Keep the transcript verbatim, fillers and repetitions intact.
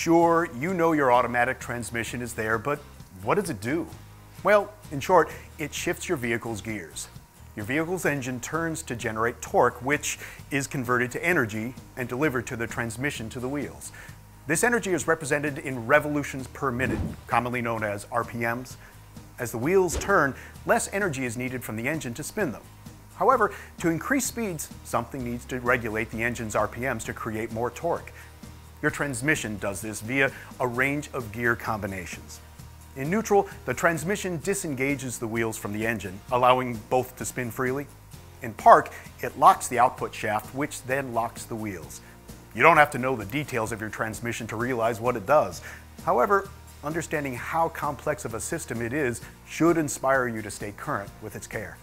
Sure, you know your automatic transmission is there, but what does it do? Well, in short, it shifts your vehicle's gears. Your vehicle's engine turns to generate torque, which is converted to energy and delivered to the transmission to the wheels. This energy is represented in revolutions per minute, commonly known as R P Ms. As the wheels turn, less energy is needed from the engine to spin them. However, to increase speeds, something needs to regulate the engine's R P Ms to create more torque. Your transmission does this via a range of gear combinations. In neutral, the transmission disengages the wheels from the engine, allowing both to spin freely. In park, it locks the output shaft, which then locks the wheels. You don't have to know the details of your transmission to realize what it does. However, understanding how complex of a system it is should inspire you to stay current with its care.